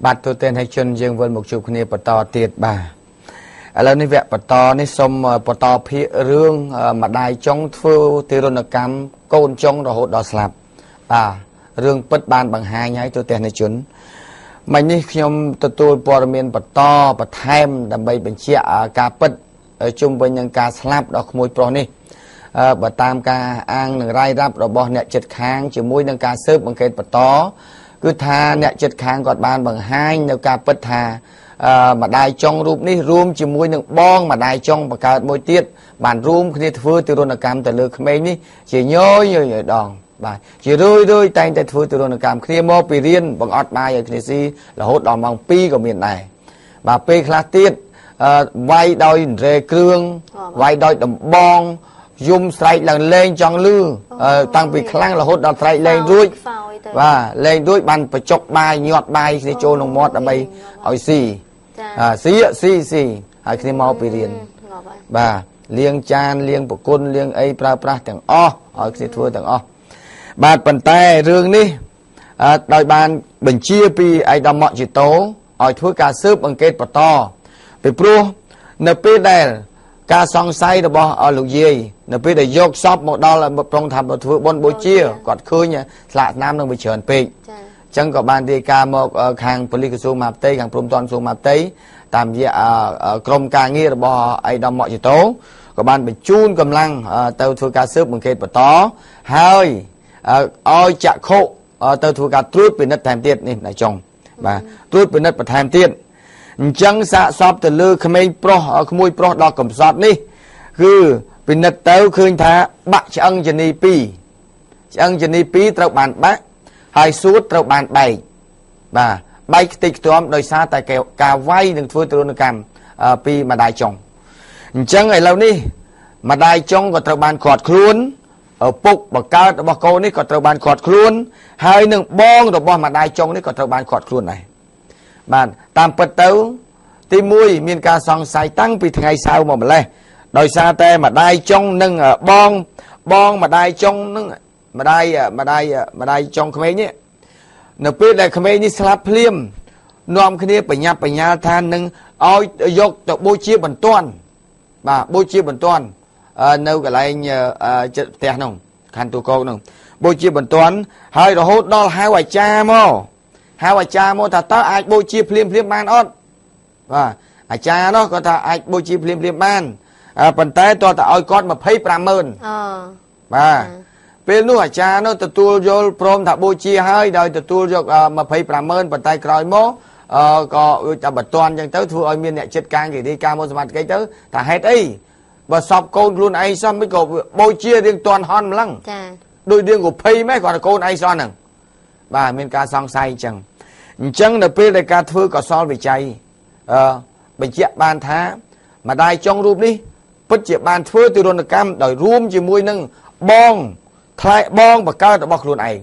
Bát thu tên hay chân riêng vân một chục này bật to tiệt bà. Là nơi vẽ bật to nơi sông bật to phía rương mà đài trong phơi từ rừng cam côn trong rồi hột đỏ sạp. À rương bứt ban bằng hai nhái thu tên hay chân. Mình đi nhom tôi bỏ miền bật to bật thêm đầm bay bên chia cá bứt chung với những cá sạp đó mùi pro này. Bật tam cá ăn nửa rai ráp rồi bỏ nhẹ chật khang chỉ mùi những cá sớp bằng cái bật to. Cứ tha nhẹ chật khang gọt bàn bằng hai nèo ca bất tha mà đài trong rụp ní rùm chỉ mùi nâng bong mà đài trong và cả môi tiết bàn rùm khi thưa từ rôn là cam từ lược mấy ní chỉ nhớ nhớ đòn bài chỉ rơi rơi tay tại thưa từ rôn là cam khi mô bì riêng bằng ọt bài ở khi xí là hốt đòn bằng pi của miền này và pi khá tiết vai đôi rề cương vai đôi đầm bong dùng sải lần lên trong lư tăng bị khăng là hốt đòn sải lên rối và lên đuôi bàn phải chọc bài nhọt bài thì trôn lòng mót ở bay hỏi xì xì hỏi khi mau bị liền và liêng chan liêng bột côn liêng ấy pra thằng o hỏi khi thua thằng o bàn bàn tay rương đi đòi bàn bình chia pi ai đòi mọi chỉ tố hỏi thua cả sớp bằng kết bọt to bị pro nấp đèn ca song say đâu bỏ ở lục dây nè bây để dốc shop một đo là một trong thầm một thứ bon bố chia còn khơi nhá là nam đang bị chèn pin chẳng có ban đi ca một hàng polycosum map tây hàng proton sum map tây tạm gì krom ca nghe đâu bỏ ai đo mọi gì tố có ban bị chun cầm lăng tàu thua ca sớp bằng cây bờ tó hơi oi chạ khô tàu thua ca trút bị nứt thèm tiệt này này chồng và trút bị nứt bật thèm tiệt chẳng xạ xóp từ lư khmênh pro khmui pro đo cầm xót ní cứ vì nật tấu khơi thá bạc chân jenny pi trâu bàn bác hai suốt trâu bàn bảy và bay tịch tuom đời xa tại kẹo cà vay đừng thua từ cam pi mà đại chồng chẳng ngày lâu ní mà đại chồng còn trâu bàn cọt khuôn ở bục bậc cao bậc cô ní còn trâu bàn cọt khuôn hai nương bong rồi bong mà đại chồng ní còn trâu bàn cọt khuôn này bạn tam bật tấu ti mui miền ca song sai tăng vì ngày sau mà lên đòi xa te mà đai trong nâng bong mà đai trong nâng mà đai trong khmei nhé nửa pít đại khmei như slap liêm nom kia bảy nhà than nâng oi dọc tàu bôi chia bẩn toàn bà bôi chia bẩn toàn nâu cái này tè nồng khăn tu câu nồng bôi chia bẩn toàn hơi rồi hốt đó hai quả cha mô thật tao ai bôi chia liêm ban ớt và cha đó có ta ai bôi chia liêm ban phần tay tôi ta oi con mà phê pram mơn và bên lúc cha nó tôi vô prom thà bôi chia hơi đời tôi vô mà phê pram mơn phần tay còi mố có ta bật toàn chẳng tới thua oi miên nhẹ chết càng gì đi ca mô mặt cái tới thà hết ấy và sọc con luôn ấy xong mới có bôi chia riêng toàn hòn lăng đôi riêng của phê mấy còn là con ấy son nằng và miên ca song say chẳng là bên đại ca thưa có so về chay bệnh chia ban thá mà đai trong rụp đi bất chịu bàn thưa từ đồn cam đòi rùm chỉ mùi nâng bong thay bong và cao đã bọc luôn này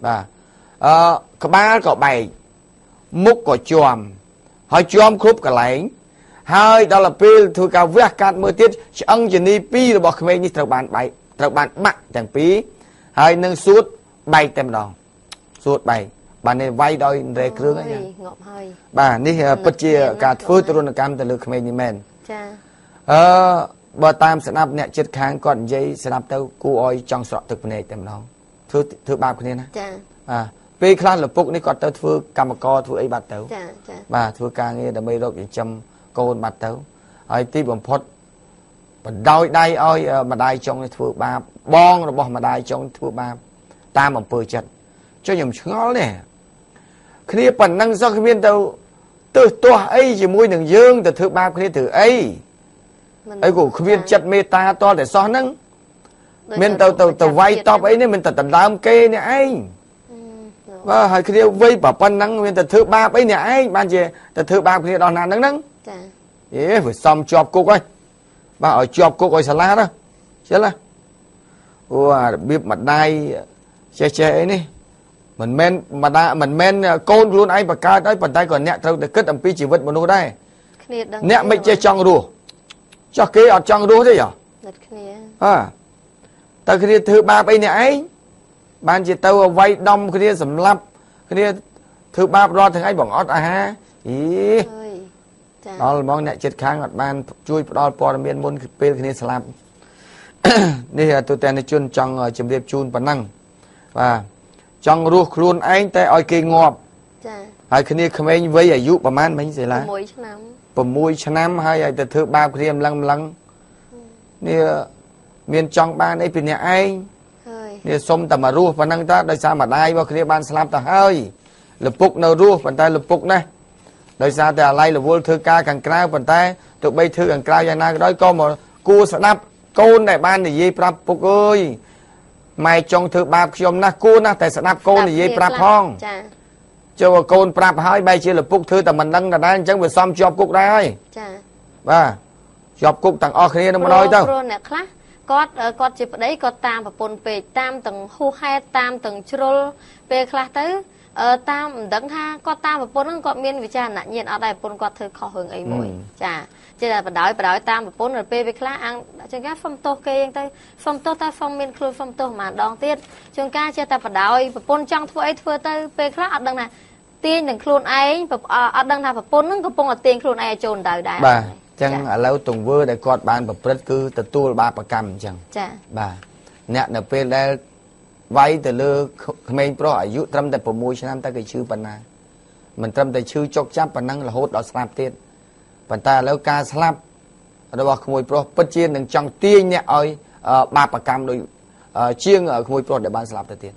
và ba cậu bảy múc cậu chòm hỏi chòm khúc cả lấy hai đó là pil thưa cao vét cát mưa tiết ông chỉ đi pi là bọc mấy như tàu bàn bảy tàu bàn mặn chẳng pi hai nâng suốt bảy tem đòn suốt bảy bà này vay đòi rề cương ấy nhá bà ní bất chịu cả thưa từ đồn cam từ lực mấy như men bà tam sẽ nạp nhẹ chết kháng còn dây sẽ nạp tao cú oi trong sọ thực này tầm nó thứ ba cái này nè vì khăn là phúc này còn tao thưa cầm một co thưa ấy bạt tao và thưa càng nghe là mấy độ để châm côn bạt tao ấy tí bầm phật đôi đây oi mà đai trong thưa ba bong rồi bỏ mà đai trong thưa ba tam bầm phơi chật cho nhầm ngó nè khi phần năng do cái viên tao từ to ấy chỉ môi đường dương từ thứ ba cái thứ ấy ấy của viên chất mê ta to để so nâng mình tàu vay top ấy nên mình tận làm kê nè anh và hồi kia vây bảo phân nắng mình tận thứ ba ấy nè anh ban gì tận thứ ba kia đòn nàn nắng nắng ấy vừa xong chọc cô coi và ở chọc cô coi salad đó chết là bếp mặt đai che ấy nè mình men mà đã mình men côn luôn ấy và ca đấy bàn tay còn nhẹ trâu để cất âm pi chỉ vật một nô đây nhẹ mấy che trong rùa cho kế ở trong rùa thế à ta kia thứ ba bây nè ấy ban chỉ tàu vay đom kia sầm lấp kia Thứ ba rõ thằng ấy bằng ớt à ha. Ý đó là mong nhạy chết kháng ngọt ban chui đó là bọn miên môn phê khi nên xa lạp. Nên là tôi tên là chôn trong chìm điệp chôn bản năng. Và trong ruột khuôn anh ta oi kê ngọp. Hãy khi nên khám anh với dụ bà màn bánh gì là Pamui chân năm hay là thứ ba khi em lăng lăng. Nên miên trong ban ấy bình nhà anh. Nên xong tầm mà ruột bản năng ta đời xa mà đai vào khi nên ban xa lạp ta hơi. Lập phục nào ruột bản ta lập phục này. Đời xa thì lại là vô thư ca càng cao bản ta. Tụi bây thư càng cao dài nào đó có một cua sẽ đắp. Côn này ban thì dây prap phục ơi. Mày trong thư ba khi ông nát cua nát thì sẽ đắp côn thì dây prap hông. Chứ mà côn prap hỏi bây chỉ là phục thư tầm mình nâng là đang chẳng vừa xong chọc cục ra thôi. Và chọc cục tặng ọc này nó mà nói tao. Có chịp ở đấy có tam và bồn về tam tầng hô hai tam tầng churl về khá tới. Tam đấng ha có tam và bốn có miên vì cha nạn nhiên ở đây bốn có thơ khó hưởng ấy mỗi chả chỉ là bà đói tam và bốn là pê với khá ăn chúng ta phong tô kê anh ta phong tô ta phong miên khôi phong tô mà đón tiết chúng ta chia ta bà đói và bốn trong thôi thôi tới pê khá ở đằng này tiên đằng khôn ấy và ở đằng nào và bốn có bốn là tiên khôn ấy trồn đời đại bà chẳng ở lâu tuần vừa để cọt bàn và rất cứ từ tu ba bà cầm chẳng bà nạn là pê đây vậy từ lơ mình pro ở dụ trâm tại bộ môi cho nam ta cái chữ bản na mình trâm tại chữ chọc chắp bản năng là hốt đó slap tiền bản ta lơ ca slap đó bảo môi pro bất chiên đừng trong tiên nhẹ ơi ba bà cam đôi chiêng ở môi pro để bán slap tiền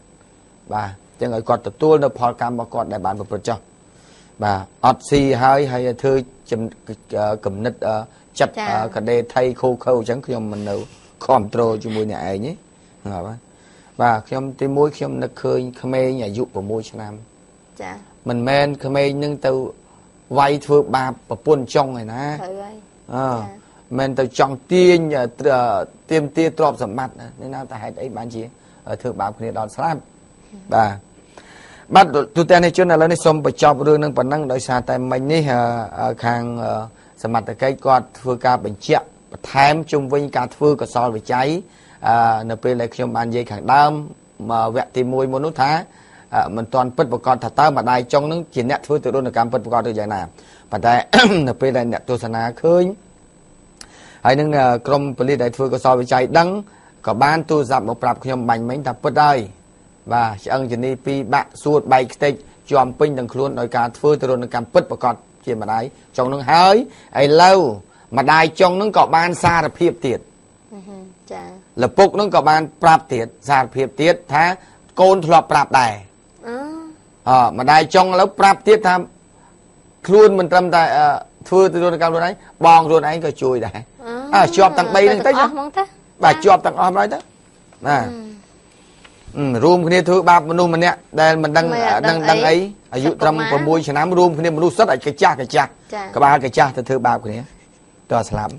bà cho người cọt từ tua nó phò cam mà cọt để bán một phần cho bà oxy hay hay thư chấm cầm nứt chặt cả đề thay khô khâu chẳng khi mình nấu control cho môi nhà ấy nhé ngờ ba. Và khi ông tìm mối khi ông nó khơi khmê nhà dụ vào môi cho nam. Mình men khmê nhưng tao vay thưa ba và buôn trong này ná. Men tao trong tiên tiêm tia trọp giảm mặt. Nên nào ta hãy đấy bán chí thưa ba khi đón xa lắm. Và bắt tụi tên này chút nào lấy xong bà chọc rương nâng bản năng đổi xa tại mình này khang giảm mặt ở cây quạt thưa ca bệnh triệu. Bà thèm chung với những ca thưa có so với cháy. Nó phải là khi bàn dây khẳng đâm mà vẹn tìm môi một nút thá mình toàn bất vào con thật ta mà đài trong những chỉ nẹ thôi tự đôn là cảm bất vào con tự dạy nào và tại nó phải là nẹ tôi sẵn á khơi hay những công lý đại thư có so với cháy đắng có ban tôi dặm một bạp khi bàn mình thật bất đây và sẽ ơn chỉ đi pi bạn suốt bay tích chòm pinh đằng khuôn nói cả thư tự đôn là cảm bất vào con chỉ mà đáy trong những hới ấy lâu mà đài trong những có ban xa là hiệp tiệt là phục nó có ban prap tiết sạp hiệp tiết thá côn thua prap đài mà đài trong lớp prap tiết tham luôn mình tâm tại thưa tôi luôn cam luôn ấy bòn luôn ấy có chui đài chọp tặng bay lên tới chứ bà chọp tặng om nói tới nè room cái này thứ ba mình luôn mình nè đây mình đang ấy ở dụ trăm và môi chả nám room cái này mình luôn rất là cái cha các ba cái cha thứ ba cái này to lắm.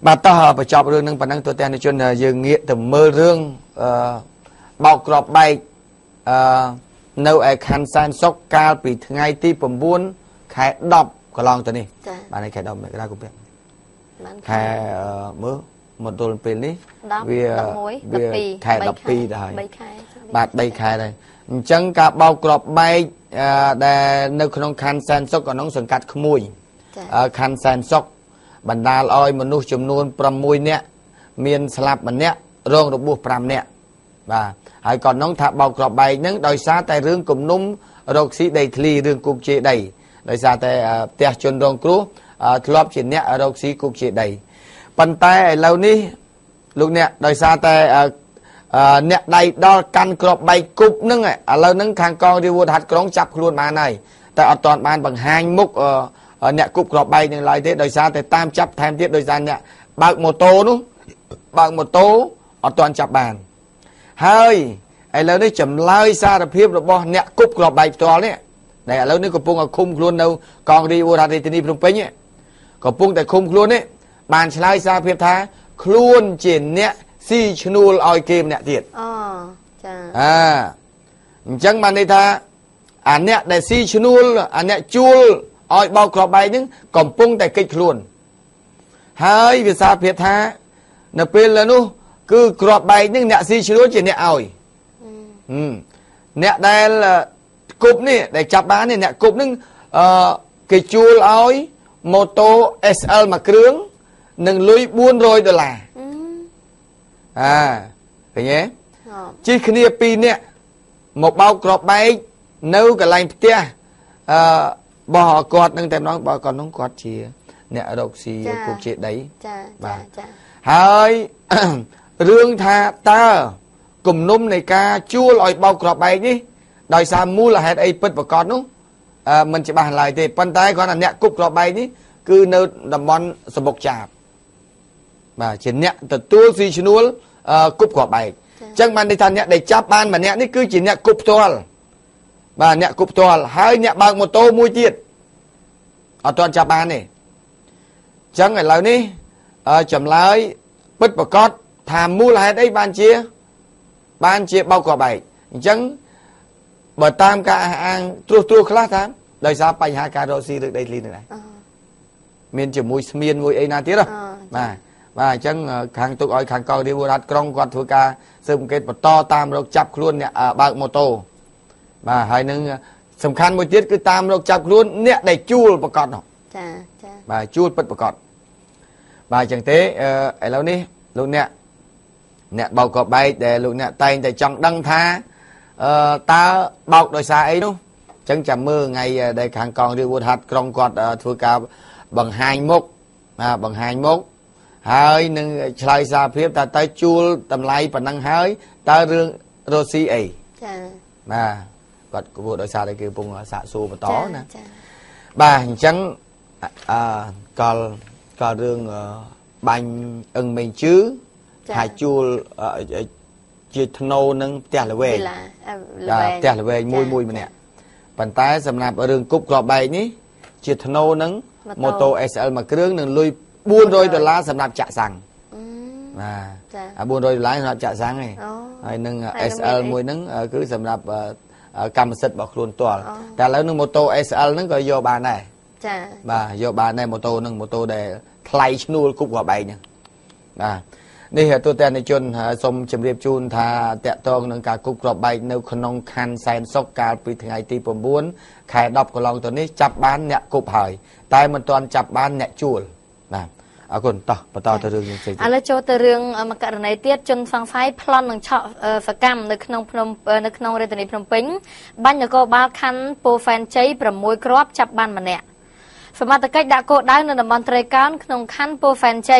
Bà ta hợp và chọc rương nâng bản năng tôi tên cho nên dường nghĩa tầm mơ rương bọc rộp bạch nâu ai khăn san sóc cao bị ngay tí bầm buôn khai đọc của lòng tôi này bà này khai đọc mẹ ra cũng biết khai mơ một tuần phê lý vì khai đọc phê rồi bạc bây khai rồi chẳng cả bọc rộp bạch để nâu khăn san sóc còn nóng sừng cắt không mùi khăn san sóc bản đà loi mà nuôi chấm nuôi pram mui nè miền slap mình nè rong được buộc pram nè và hãy còn nóng thả bọc rọp bài những đời xa tại rương cùng núm rọc xí đầy thli rương cục chế đầy đời xa tại tia chôn rong cú lọp chỉ nè rọc xí cục chế đầy bàn tay lâu ní lúc nè đời xa tại nè đầy đo căn rọp bài cục nưng ấy lâu nưng thằng con đi vuột hạt cong chập luôn mà này tại ở toàn bàn bằng hai múc nè cục rọp bay này lại thế đời xa thì tam chắp tham tiết đời gian nè bạc một tố đúng bạc một tố ở toàn chắp bàn hơi ấy lâu đấy chấm lai xa đập hiếp rồi bo nè cục rọp bay to đấy này lâu đấy có pung ở khung luôn đâu còn đi vô ra thì đi phung pính ấy có pung tại khung luôn đấy bàn lai xa hiếp thá luôn trên nè si channel oi kem nè tiệt chẳng bàn đây tha nè để si channel nè chul ôi bao cọp bay những cổng pung tại kịch luôn hai vì sao phiệt tha nè pin là nu cứ cọp bay những nẹt si chứa chỉ nẹt ổi nẹt đây là Cụp này, để chạp đá này nè, cụp nâng cái chua lói mô tô SL mà cưỡng nâng lưới buôn rồi đó là à, phải nhé chỉ khi nè pin nè một bao cọp bay nấu cả lành tia bỏ cọt nâng tèm nó bỏ cọt nóng cọt chìa nè ở độc xì cục chế đấy và hơi rương tha ta cùng nôm này ca chua lòi bao cọp bay đi đòi sao mua là hết ấy bứt vào cọt đúng mình chỉ bàn lại thì bàn tay con là nẹt cục lọ bay đi cứ nợ đầm món sập bọc chạp mà chỉ nẹt từ tua gì chứ nuối cục lọ bay chẳng bàn để thằng nẹt để chắp bàn mà nẹt cứ chỉ nẹt cục toàn mà nẹt cục toàn hai nẹt bằng một tô mui tiệt ở toàn chắp bàn này chẳng phải là ní chậm lại bứt vào cọt thàm mua là hết ấy bàn chia bao lọ bay chẳng bởi tam cả ăn trôi khát lắm đời sao phải hai cái đồ xì được đây liền này miền chỉ mùi ấy na tiếc đâu mà chẳng hàng tụi ơi hàng coi đi mua đặt con quạt thua ca xung kết một to tam rồi chập luôn nè bằng một tô mà hai nương sầm khăn mùi tiếc cứ tam rồi chập luôn nè đầy chua một cọt nào mà chua bật một cọt mà chẳng thế ấy lâu ní luôn nè bao cọp bay để luôn nè tay để trong đăng tha ta bọc đòi xa ấy đúng chẳng chả mơ ngày đây kháng còn đi buôn hạt trong quạt thua cao bằng 21 bằng 21 hơi nâng chơi xa phép ta tới chua tầm lây và năng hơi ta rương rô si ấy mà quạt của bộ đòi xa đây kêu bùng xạ xô và tó nè bà chẳng còn rương bánh ưng mình chứ hai chua chia thâu nâng tẻ là về mùi mà nè bàn tay sầm nạp ở đường cúc gò bay ní chia thâu nâng mô tô SL mà cưỡng nâng lui buôn rồi đờ lá sầm nạp chạ sàng buôn rồi lá sầm nạp chạ sàng này rồi nâng SL mùi nâng cứ sầm nạp cầm sệt bọc luôn toàn tại là nâng mô tô SL nâng gọi vô bàn này và vô bàn này mô tô để play nuôi cúc gò bay nhaนี่เหรอตัวแต่ในจนสมจำเรียบจูนทาแตะตองนังกากุกรอบใบเนวขนองคันแซนซอกกาปีถึงไอตีผมบ้วนไข่ดอกกลองตัวนี้จับบ้านเนี่ยกุบหอยตายมันตอนจับบ้านเนี่ยจูลนะเอาคนต่อมาต่อตัวเรื่องยังไงอะไรโจตัวเรื่องมาการในเตี้ยจนฟังไซพลอนหนังเฉาะฝักกำในขนมพนมในขนมเรตันในพนมปิ้งบ้านเนี่ยก็บ้าคันโปรแฟนใจประมวยกรอบจับบ้านมันเนี่ยสมัติใกล้ดากได้ในดับบอลเตะการขนมขั้นโปรแฟนใจ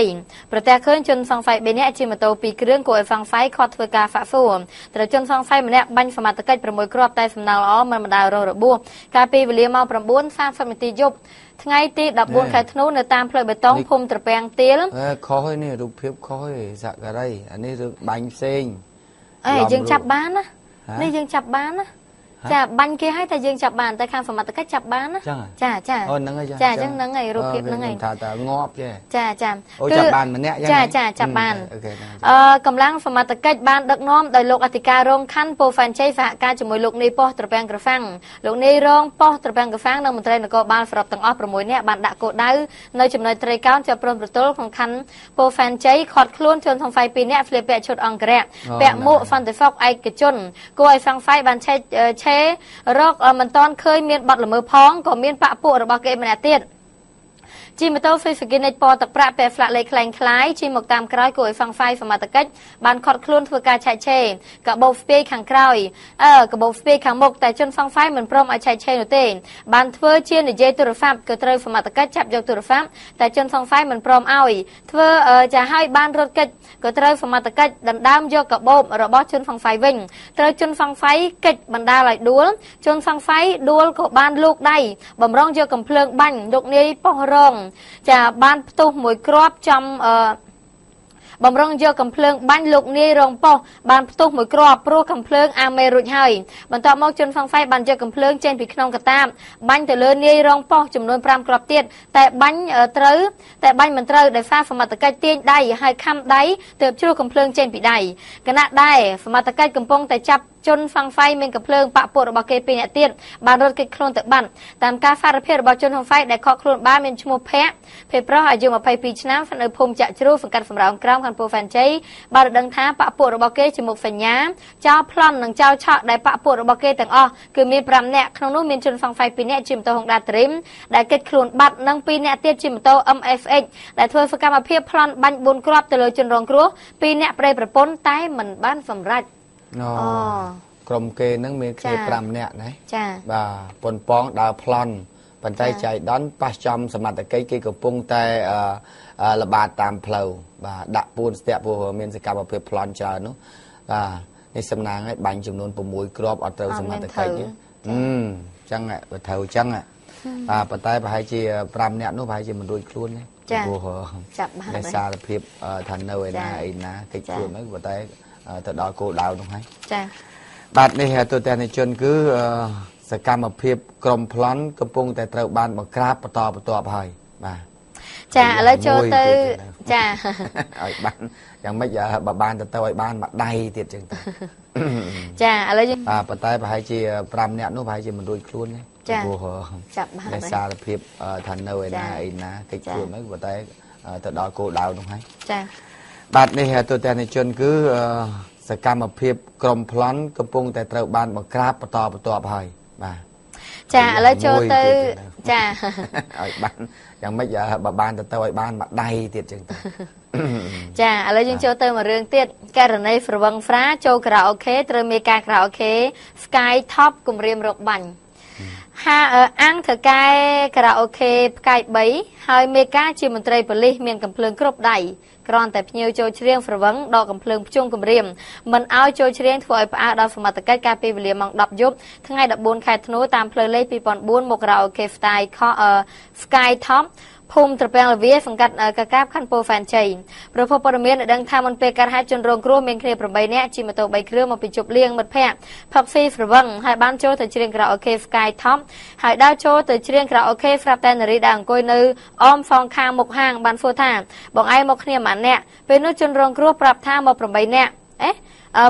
ประแต่ขึ้นจนฟังไฟเบเนจิมาโตปีเรื่องกวยฟังไฟคอทเวกาฝาฟูแต่จนฟังไฟมันเนี่ยบัญสมัติใกล้ประมวยกรอบไตสำนาล้อมันมาดาวโรระบัวกาปีเวลีมาประบุนสร้างสมิติยุบทั้งไอตีดับบุญไข่ทนุนตามเพลย์ใบตองพรมตะแปงเตี้ยคอยเนี่ยรูปเพียบคอยสักอะไรอันนี้เรื่องบัญเซงยังจับบ้านนะนี่ยังจับบ้านนะจ้าบันกี้ให้แต่ยังจับบ้านแต่ข้างสมัติก็จับบ้านนะจ้าจังนั่งไงรูปเก็บนั่งไงแต่งอบใช่จ้าคือจับบ้านมันเนี่ยจ้าจับบ้านกำลังสมัติก็บ้านดักน้อมโดยโลกอธิการรองขั้นโปรแฟนใช้ฝากการจมวยโลกนี้ป้อตระแปงกระฟังโลกนี้รองป้อตระแปงกระฟังนั่งมันเตยนก็บ้านสำหรับตั้งอ้อประมวยเนี่ยบ้านดักโกได้ในจำนวนเตยก้าวจะปรมประตูของขั้นโปรแฟนใช้ขอดคลุ้นจนทางไฟปีเนี่ยเฟลเปะชดอังเกะแปะมุฟันแต่ฟอกไอกระจนกวยฟังไฟบ้านใช้โรคมันตอนเคยมีบัตรหรือมือพ้องก็มีปะปวดบาเกมันเตี้ยจีมาโต้ไฟสกินในปอตะปราเปฟละเลยคลายคล้ายจีหมกตามกล้อยกุยฟังไฟสมาตะกัดบานคอดคลุ้นเพื่อการใช้เชยกระบอกสเปย์ขังกล้อยกระบอกสเปย์ขังหมกแต่จนฟังไฟเหมือนพร้อมใช้เชยหนุ่ยเต้บานเทอเชียนหรือเจตุรฟัมกระเตยสมาตะกัดจับยกตุรฟัมแต่จนฟังไฟเหมือนพร้อมเอาเทอจะให้บานรถกัดกระเตยสมาตะกัดดันดามโยกระบอกระบอกจนฟังไฟวิ่งเตยจนฟังไฟกัดบันดาไหลดวลจนฟังไฟดวลกับบานลูกได้บ่มร้องโยกกำเพลิงบังดกนี้ป้องร้องจะบ้านตุ่มมวยกรอบจำบ่มร้องเยอะกำเพลิงบ้านลูกนี่รองป้อบานตุ่มมวยกรอบโปรกำเพลิงอาเมรุดให้บรรดามอกจนฟังไฟบ้านเยอะกำเพลิงเจนผิดนองกระตามบ้านแต่เลือนี่รองป้อจำนวนพรามกรอบเตี้ยแต่บ้านแต่บ้านมันเตอได้ฟ้าสมัติใกล้เตี้ยได้ให้คำได้เติบชั่วกำเพลิงเจนผิดได้ขณะได้สมัติใกล้กำปองแต่จับ chôn phăng phai mình cặp lương bạ bộ bảo kê pin tiền bàn đợt kịch khôn tự bản tam ca pha rệp bảo chôn phăng phai đại khọ khôn ba mình chua phe phe pro hải dương mà phay pin chán phần ở phùng chợ chua phần cắt phần rau cam phần phô phản cháy bà được đăng tháp bạ bộ bảo kê chỉ một phần nhám trao plon nằng trao chợ đại bạ bộ bảo kê tầng o cứ miền pram nẹt không nốt miền chôn phăng phai pin nẹt chìm tàu hồng đà trím đại kịch khôn bạt nâng pin nẹt tiền chìm tàu âm fx đại thôi phần cam mà phe plon ban buôn crop từ lời chôn rong crop pin nẹt đầy bật bốn tay mình bán phẩm rạch Krom kê nâng miền kê pram nẹt này và pon pong đào plon bàn tay chạy đón ba trăm sầm mặt ở cây cây cổ pung tay là bà tam phèo và đạp buôn step vừa miền sẽ cà vào phía plon chờ nó và nên sầm nàng ấy bánh chừng nôn bùm muối crop ở trâu sầm mặt ở cây chứ chăng ạ và thầu chăng ạ à bàn tay phải chỉ pram nẹt nó phải chỉ mình đuôi luôn đấy vừa để xa là phía thành nơi này là cây chuối mấy bàn tay từ đó cô đào đúng không hay bạn này tôi tên này chân cứ Hãy subscribe cho kênh Ghiền Mì Gõ Để không bỏ lỡ những video hấp dẫn Chà, lấy cho tôi Chà Chẳng mấy giờ bà ban tôi ban mặt đầy tiệt chừng tôi Chà, lấy cho tôi một rương tiệt Cái rừng này phở vâng phá Châu cả ok, trời mê ca cả ok Sky top cùng riêng rộng bánh Ha ở ăn thử cái Cả ok, cái bấy Hơi mê ca chìm một trời bởi lý Mình cầm phương cực đầy Còn tại nhiều châu riêng phở vấn đo cầm phương chung cầm riêng Mình áo châu riêng thuộc ở đó phần mặt tất cả các bì mong đọc giúp Thứ ngày đọc bốn khai thân nối tạm phương lấy bì bọn bốn một rào kê phá tài khó ở Sky Top Phùm trở bèng là viết phần cách ở các khăn bố phản chảy Rồi phô bó đồng miên ở đăng tham ơn bê cát hai chân rộng rô mình khỉ bởi bầy nẹ Chỉ mà tổ bầy cửa một bì chụp liêng mật phẹ Phật phi phở vấn hãy bán châu tới riêng rào kê Sky Top Hãy đao châu tới riêng rào kê phá tên rì đàng côi nư Ôm phong khang mục hàng bán phô thả Bọn ai một khỉ mãn nẹ Về nút chân rộng rô bạp tham một bầy nẹ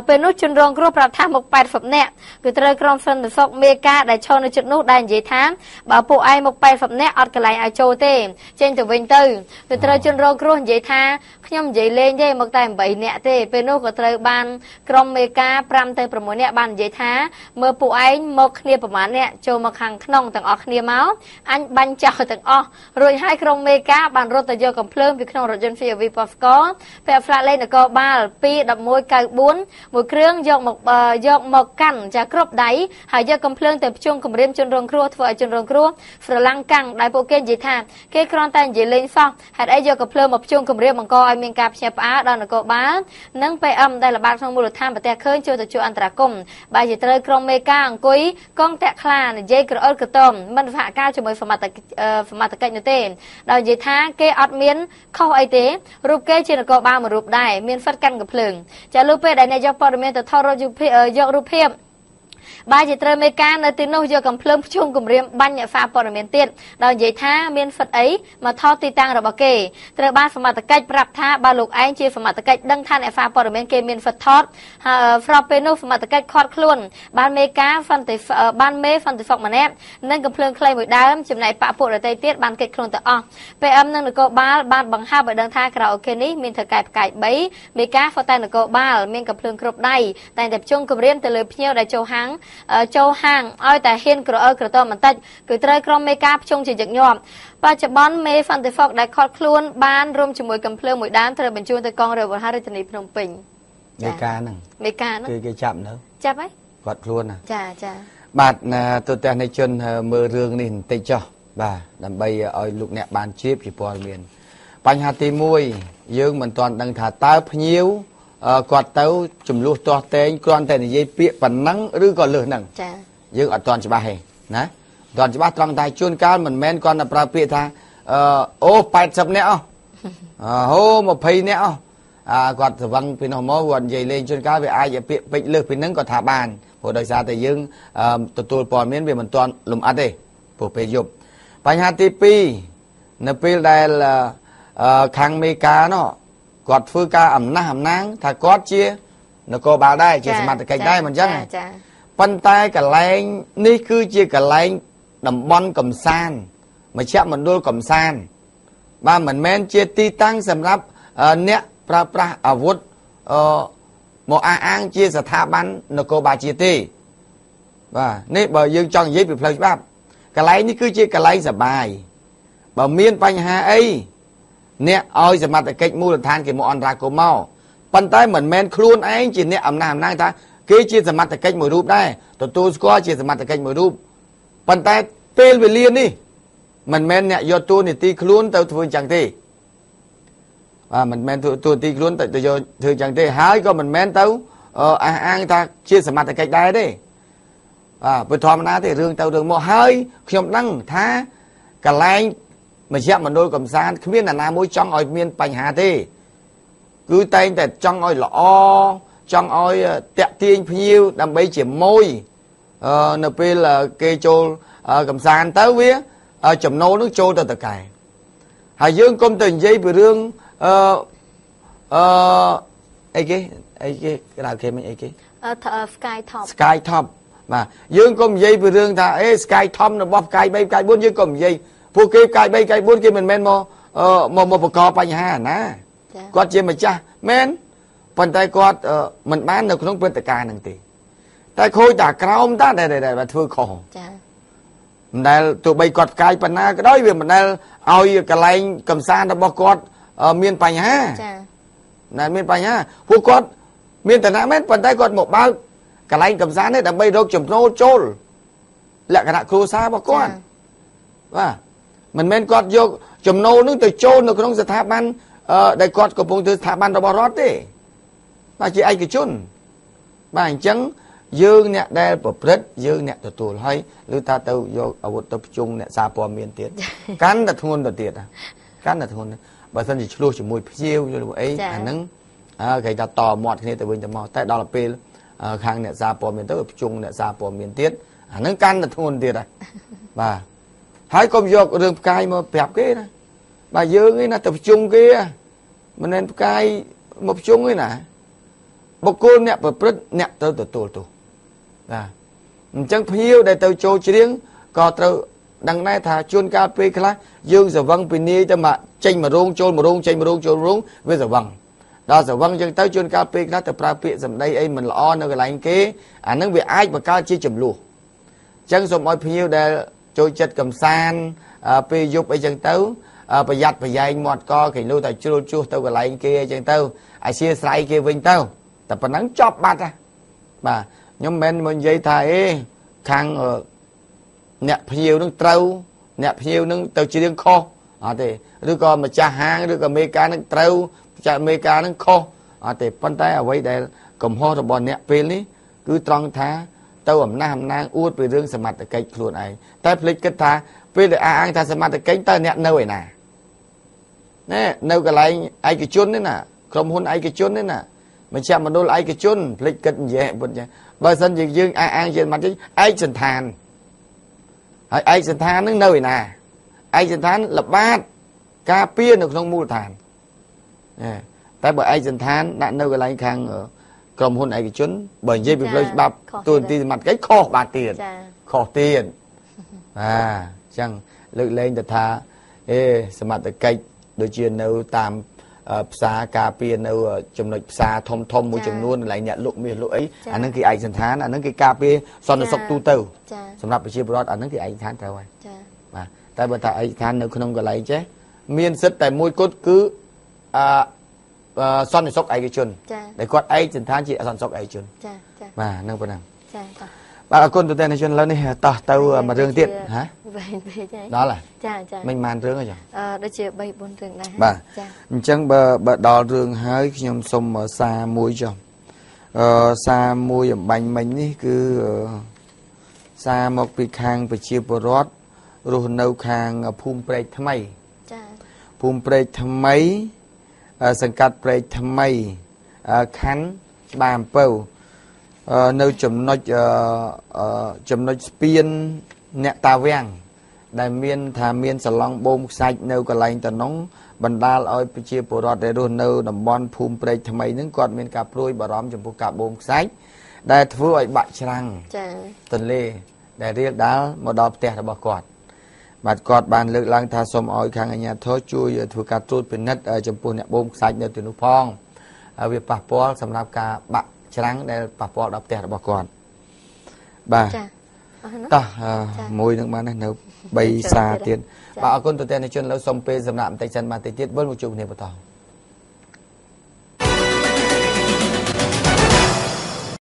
Về nút chân rộng rô bạp tham một bạch phập nẹ Cứ trời crom phân tử phốc mê ca Đã cho nó chút nút đàn dễ thám Bảo bộ ai một bạch phập nẹ ọt cả lại ai châu tê Trên tử vinh tư Cứ trời chân rộng rô dễ thá Nhóm dễ lên dễ một tài bầy nẹ tê Về nút có trời ban crom mê ca Pram tê bởi mối nẹ bàn dễ thá Mơ bộ ai một khía bởi mán nẹ Châu một hàng khăn tầng ọ khía máu Anh banh chào tầng ọ Rồi hai crom mê ca bàn rô tờ dơ cầm plơm Vì khăn rộn dân phía vì bọc có Phải phạt lên ở câu 3 Pi đập môi ca 4 Một khương dọc một cẳng trả cốp đáy Hãy dọc cầm phương tập trung cùng riêng chân rộng rùa Thở chân rộng rùa Phở lăng cẳng đáy bộ kênh dễ thả Khi khron tàn dễ lên xong Hãy dọc cầm phương tập trung cùng riêng bằng cô Ai mình cạp xe phá đoàn là cô bán Nâng bày âm đây là bác trong mùa lột tham Bà tè khơi chưa tập trung ăn trả cùng Bà dễ trời crom mê ca ăn quý Con tè khla dễ cửa ớt cửa tôm Mình phá cao cho mới phở mặt tạc kênh nữa tên Đoàn dễ thả kê ọt miến Khâu ấy tế Rụp kê trên là cô ba một rụp đáy Miên phát căn gặp lửng Chả lúc bê đáy này dọc bò đ บ่ายจะเตรเมกาในទីនោះយកកំភ្លើងភ្ជុំគម្រាមបាញ់ហ្វាប៉រមានទៀតដល់និយាយថាមាន ចូលហាងឲ្យតែហ៊ានក្រអើក្រតមិនតិចគឺត្រូវក្រុមមេការផ្ជុំជាញឹកញាប់ បច្ចុប្បន្នមេហ្វាន់តេហ្វុក ដែលខត់ខ្លួនបានរួមជាមួយកំភ្លើងមួយដានត្រូវបញ្ជូនទៅកងរាជវរហារាជធានីភ្នំពេញមេការហ្នឹងចាចាបាទ Quạt tấu chùm lúa to tên con tên là dây bịa và nắng rư còn lửa nặng nhưng ở toàn chỉ ba hề nè toàn chỉ ba trong tay chuôn cao mình men con là pra bịa tha ô bạch sập nẹo hô một phây nẹo quạt thử văng pin hồng máu quạt dây lên chuôn cao về ai dạy bịa bệnh lược pin nắng còn thả bàn hồi đời xa thì nhưng tụi bọn miễn về mình toàn lùm ăn đi bộ phê dục bánh HTP nè pin đây là khang mê cá nó Quạt phương ca ẩm năng thà quát chia nó có báo đây chỉ mặt cái đây mình chắc này phân tay cả lén ní cứ chia cả lén đầm bon cầm san mà chạm mình đôi cầm san ba mình men chia ti tăng sầm lấp nè pra pra ở vút một ăn chia sẻ tha bắn nó có bà chia ti và ní bờ dương tròn dễ bị phơi bắp cả lén ní cứ chia cả lén sập bài bờ miên panh hà ấy nè ơi sầm mặt cái mua được than kì một on ra cô mau phân tay mình men khuôn ấy chỉ nè ẩm nằm nang taគេ ជាសមត្ថកិច្ចមួយរូបដែរទទួលស្គាល់ជាសមត្ថកិច្ចមួយរូបប៉ុន្តែពេលវេលានេះមិនមែនអ្នកយកតួនាទីខ្លួនទៅធ្វើយ៉ាងទេបាទមិនមែនតួនាទីខ្លួនទៅយកធ្វើយ៉ាងទេហើយក៏មិនមែនទៅអះអាងថាជាសមត្ថកិច្ចដែរទេបាទព្រោះធម្មតាទេរឿងទៅរឿងមកហើយខ្ញុំដឹងថាកន្លែងមជ្ឈមណ្ឌលកំសាន្តគ្មានអ្នកណាមួយចង់ឲ្យមានបញ្ហាទេគឺតែងតែចង់ឲ្យល្អចង់ឲ្យតាក់ទាញភ្ញៀវដើម្បីជាមួយនៅពេលគេចូលកំសាន្តទៅវាចំណូលនឹងចូលទៅតកែហើយយើងកុំទៅនិយាយពីរឿងអីគេក្រៅគេមិញអីគេ Sky Top Sky Top បាទយើងកុំនិយាយពីរឿងថាអេ Sky Top របស់ផ្កាយ3ផ្កាយ4យើងកុំនិយាយពួកគេផ្កាយ3ផ្កាយ4គេមិនមែនមកបង្កបញ្ហាណាគាត់ជាម្ចាស់មែនប៉ុន្តែគាត់មិនបាននៅក្នុងព្រឹត្តិការណ៍ហ្នឹងទេតែខូចតាក្រោមតាដែលធ្វើខុសចា៎មិនដែលទោះបីគាត់ផ្កាយប៉ុណ្ណាក៏ដោយវាមិនដែលឲ្យកន្លែងកំសាន្តរបស់គាត់មានបញ្ហាចា៎ណាមានបញ្ហាពួកគាត់មានឋានៈមែនប៉ុន្តែគាត់មកបើកកន្លែងកំសាន្តនេះដើម្បីរកចំណូលចូលលក្ខណៈគ្រួសាររបស់គាត់បាទមិនមែនគាត់យកចំណូលនឹងទៅចូលនៅក្នុងស្ថាប័នដែលគាត់កំពុងធ្វើស្ថាប័នរបស់រដ្ឋទេបាទជាឯកជនបាទអញ្ចឹងយើងអ្នកដែលប្រព្រឹត្តយើងអ្នកទទួលហើយឬថាទៅយកអាវុធទៅភ្ជុំអ្នកសារព័ត៌មានទៀតកាន់តែធ្ងន់ទៅទៀតកាន់តែធ្ងន់បើមិនជាឆ្លោះជាមួយភ្ញៀវឬអីអាហ្នឹងគេថាតមាត់គ្នាទៅវិញទៅមកតែដល់ពេលខាងអ្នកសារព័ត៌មានទៅភ្ជុំអ្នកសារព័ត៌មានទៀតអាហ្នឹងកាន់តែធ្ងន់ទៀតបាទហើយកុំយករឿងផ្កាយមកប្រាប់គេណាបាទយើងឯណាទៅភ្ជុំគេមិនមែនផ្កាយមកភ្ជុំទេណាបុគ្គលអ្នកប្រព្រឹត្តអ្នកត្រូវទទួលទោសបាទអញ្ចឹងភ្ញៀវដែលទៅចូលច្រៀងក៏ត្រូវដឹងដែរថាជួនកាលពេលខ្លះយើងស្រវឹងពីនាយទៅមកចេញមករោងចូលមករោងចេញមករោងចូលរោងវាស្រវឹងដល់ស្រវឹងអញ្ចឹងទៅជួនកាលពេលខ្លះទៅប្រើពាក្យសម្ដីអីមិនល្អនៅកន្លែងគេអានឹងវាអាចបង្កើតជាចំនួនអញ្ចឹងសូមឲ្យភ្ញៀវដែលចូលចិត្តកំសាន្តពេលយប់អីអញ្ចឹងទៅប្រយ័ត្នប្រយែងមាត់កគេលុះតែជ្រុលជួសទៅកន្លែងគេអីអញ្ចឹងទៅអាស្រ័យស្រ័យគេវិញទៅតែប៉ុណ្ណឹងចប់បាត់បាទខ្ញុំមិនមែនមកនិយាយថាអេខាងអ្នកភ្ញៀវនឹងត្រូវអ្នកភ្ញៀវនឹងទៅជារឿងខុសអត់ទេឬក៏ម្ចាស់ហាងឬក៏មេការនឹងត្រូវចាក់មេការនឹងខុសអត់ទេប៉ុន្តែអ្វីដែលកំហុសរបស់អ្នកពេលនេះគឺត្រង់ថាទៅអំណះអំណាងអួតពីរឿងសមត្ថកិច្ចខ្លួនឯងតែភ្លេចគិតថាពេលដែលអះអាងថាសមត្ថកិច្ចតើអ្នកនៅឯណាណែនៅកន្លែងឯកជននេះណាក្រុមហ៊ុនឯកជននេះណាមជ្ឈមណ្ឌលឯកជនផ្លេចគិតនិយាយប៉ុណ្ណឹងបើសិនជាយើងអះអាងជាមកឯកសន្តានហើយឯកសន្តាននឹងនៅឯណាឯកសន្តានល្បាតការពារនៅក្នុងមូលដ្ឋានតែបើឯកសន្តានដាក់នៅកន្លែងខាងក្រុមហ៊ុនឯកជនបើនិយាយពីផ្លូវច្បាប់ទូនទីសមត្ថកិច្ចខុសបាទទៀតខុសទៀតបាទអញ្ចឹងលើកលែងទៅថាសមត្ថកិច្ចដូចជានៅតាមផ្សារការពារនៅចំណុចផ្សារធំមួយចំនួនកន្លែងអ្នកលក់មាសលក់អីអាហ្នឹងគេឯកសន្តានអាហ្នឹងគេការពារសន្តិសុខទូទៅសម្រាប់ប្រជាពលរដ្ឋអាហ្នឹងគេឯកសន្តានត្រូវហើយចា៎បាទតែបើថាឯកសន្តាននៅក្នុងកន្លែងចេះមានសិទ្ធិតែមួយគត់គឺសន្តិសុខឯកជនតែគាត់ឯកសន្តានជាសន្តិសុខឯកជនចា៎បាទហ្នឹងប៉ុណ្ណឹងចា៎បាទអរគុណទៅអ្នកជនឥឡូវនេះតោះទៅមួយរឿងទៀតហ៎វិញពេកហើយដល់ហើយចាចាមិញបានរឿងអីចឹងដូចជា3 4រឿងដែរបាទអញ្ចឹងបើដល់រឿងហើយខ្ញុំសុំសារមួយចុះសារមួយអំបញ្ញមិញនេះគឺសារមកពីខាងប្រជាពលរដ្ឋរស់នៅខាងភូមិព្រែកថ្មីចាភូមិព្រែកថ្មីសង្កាត់ព្រែកថ្មីខណ្ឌច្បារអំពៅនៅចំណុចស្ពានអ្នកតាវាំង Đại miên thà miên sờ long bôm sạch nêu cả lành tận nóng bần đa loi chia bồ đọt để đồn nêu đầm bon phùm prey tham ấy những con miên cà prui bà róm chấm phù cà bôm sạch đại thưa vậy bạch răng tận lê đại riết đá một đọt tẹt bà cọt mặt cọt bàn lực lang thà xòm oi khang ở nhà thối chui thưa cà trút bên nết chấm phù nè bôm sạch nêu từ nụ phong ở việc bà pol sầm lạp cà bạch răng đại bà pol đọt tẹt bà cọt bà ta môi nước má này nấu bay xa tiền bà con tụi tên này chuyên lâu xong pê dầm nạm tay chân mà tay tiết bớt một chục này vào tàu.